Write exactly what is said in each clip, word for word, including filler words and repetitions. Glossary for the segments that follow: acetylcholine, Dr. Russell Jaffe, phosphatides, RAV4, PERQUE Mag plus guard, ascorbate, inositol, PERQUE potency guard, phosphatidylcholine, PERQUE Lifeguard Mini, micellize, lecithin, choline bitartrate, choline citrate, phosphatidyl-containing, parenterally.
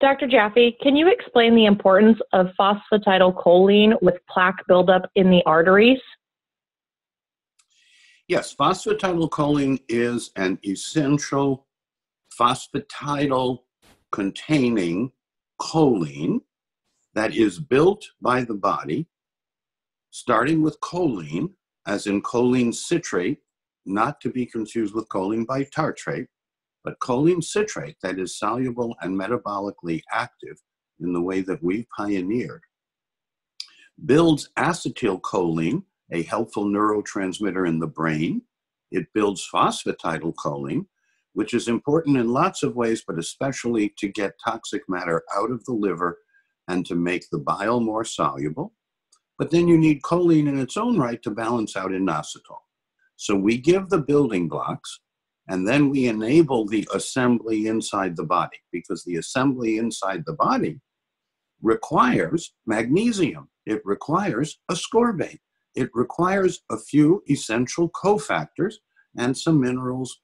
Doctor Jaffe, can you explain the importance of phosphatidylcholine with plaque buildup in the arteries? Yes, phosphatidylcholine is an essential phosphatidyl-containing choline that is built by the body, starting with choline, as in choline citrate, not to be confused with choline bitartrate, but choline citrate that is soluble and metabolically active in the way that we've pioneered, builds acetylcholine, a helpful neurotransmitter in the brain. It builds phosphatidylcholine, which is important in lots of ways, but especially to get toxic matter out of the liver and to make the bile more soluble. But then you need choline in its own right to balance out inositol. So we give the building blocks, and then we enable the assembly inside the body, because the assembly inside the body requires magnesium. It requires ascorbate. It requires a few essential cofactors and some minerals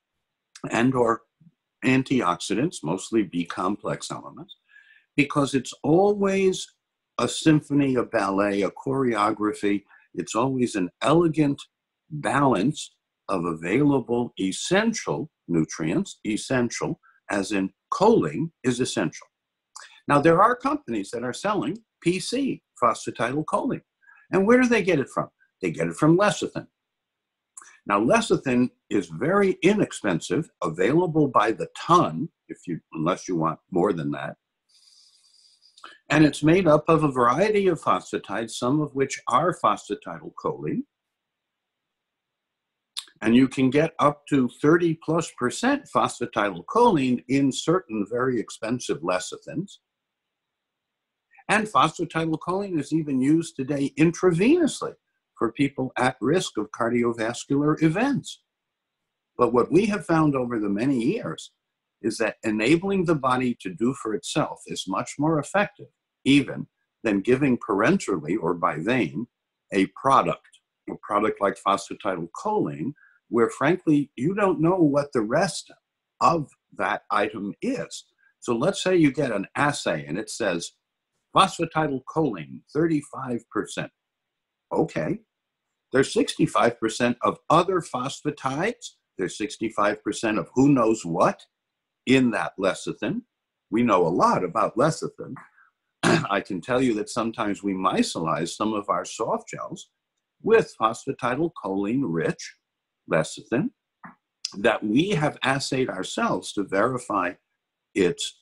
and or antioxidants, mostly B-complex elements, because it's always a symphony, a ballet, a choreography. It's always an elegant balance of available essential nutrients, essential as in choline is essential. Now, there are companies that are selling P C, phosphatidylcholine. And where do they get it from? They get it from lecithin. Now, lecithin is very inexpensive, available by the ton, if you, unless you want more than that. And it's made up of a variety of phosphatides, some of which are phosphatidylcholine. And you can get up to thirty plus percent phosphatidylcholine in certain very expensive lecithins. And phosphatidylcholine is even used today intravenously for people at risk of cardiovascular events. But what we have found over the many years is that enabling the body to do for itself is much more effective even than giving parenterally or by vein a product, a product like phosphatidylcholine, where frankly, you don't know what the rest of that item is. So let's say you get an assay and it says, phosphatidylcholine, thirty-five percent. Okay, there's sixty-five percent of other phosphatides, there's sixty-five percent of who knows what in that lecithin. We know a lot about lecithin. I can tell you that sometimes we micellize some of our soft gels with phosphatidylcholine-rich lecithin that we have assayed ourselves to verify its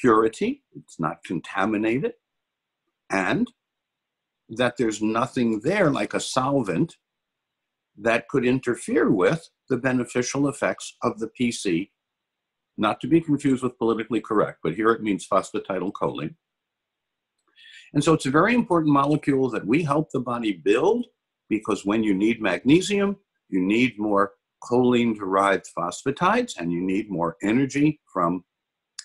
purity, it's not contaminated, and that there's nothing there like a solvent that could interfere with the beneficial effects of the P C, not to be confused with politically correct, but here it means phosphatidylcholine. And so it's a very important molecule that we help the body build, because when you need magnesium, you need more choline-derived phosphatides, and you need more energy from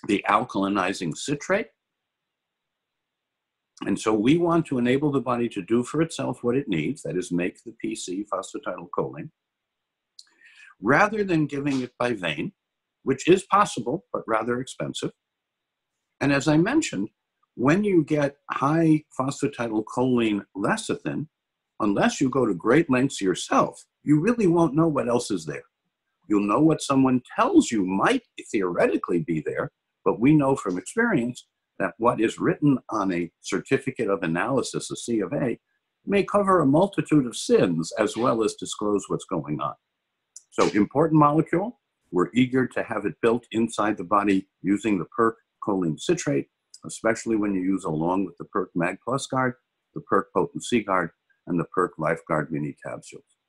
the alkalinizing citrate. And so we want to enable the body to do for itself what it needs, that is make the P C, phosphatidylcholine, rather than giving it by vein, which is possible, but rather expensive. And as I mentioned, when you get high phosphatidylcholine lecithin, unless you go to great lengths yourself, you really won't know what else is there. You'll know what someone tells you might theoretically be there, but we know from experience that what is written on a certificate of analysis, a C of A, may cover a multitude of sins as well as disclose what's going on. So important molecule, we're eager to have it built inside the body using the PERQUE choline citrate, especially when you use along with the PERQUE Mag plus guard, the PERQUE potency guard, and the PERQUE Lifeguard Mini capsules.